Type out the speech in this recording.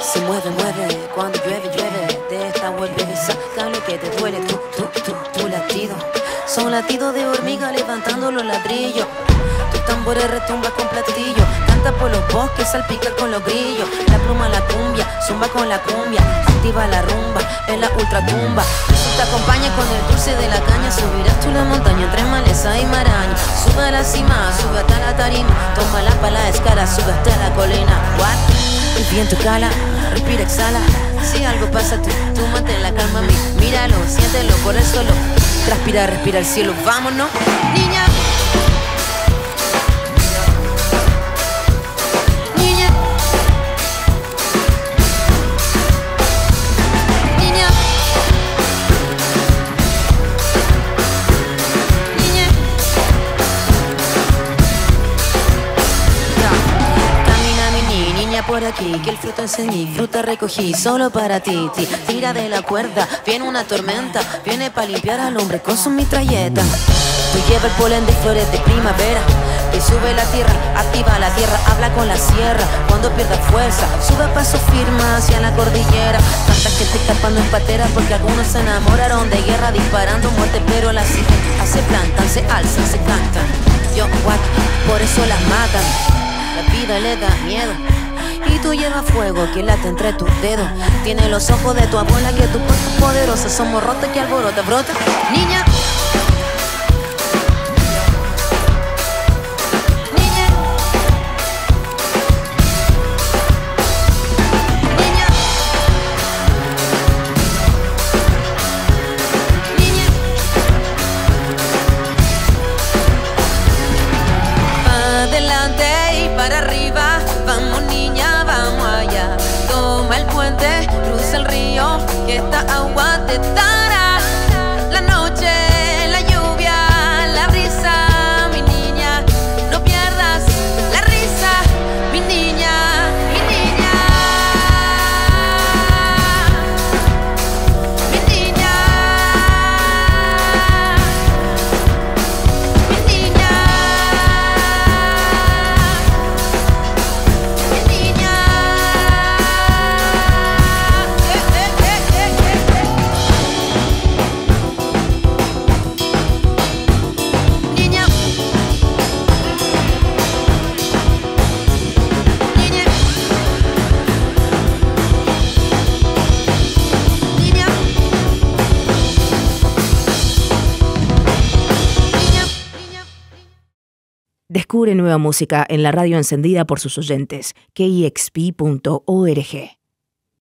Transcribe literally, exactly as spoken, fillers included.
Se mueve, mueve, cuando llueve, llueve. De esta vuelve y saca lo que te duele. Tu, tu, tu, tu latido son latidos de hormiga levantando los ladrillos. Tus tambores retumban con platillo. Canta por los bosques, salpica con los grillos. La pluma, la cumbia, zumba con la cumbia. Activa la rumba, en la ultratumba. Te acompaña con el dulce de la caña. Subirás tú la montaña entre maleza y maraña. Sube a la cima, sube hasta la tarima. Toma la pala, escara, sube hasta la colina. What? El viento cala, respira, exhala. Si algo pasa, tú, tú mantén la calma. Míralo, siéntelo por el suelo. Transpira, respira el cielo, vámonos. Niña. Por aquí, que el fruto encendí, fruta recogí, solo para ti, ti. Tira de la cuerda, viene una tormenta, viene para limpiar al hombre con su mitralleta. Tú lleva el polen de flores de primavera, que sube la tierra, activa la tierra, habla con la sierra, cuando pierda fuerza, sube paso firme hacia la cordillera. Tanta gente escapando en patera, porque algunos se enamoraron de guerra, disparando muerte, pero las hijas se plantan, se alzan, se cantan. Yo, what, por eso las matan, la vida le da miedo. Y tú llevas fuego que late entre tus dedos. Tiene los ojos de tu abuela que tu cuerpo es poderosa. Somos rotas que alborota, brota. Niña. Esta agua te dará la noche, la lluvia, la brisa, mi niña. No pierdas la risa, mi niña, mi niña, mi niña, mi niña, mi niña. Descubre nueva música en la radio encendida por sus oyentes. K E X P punto org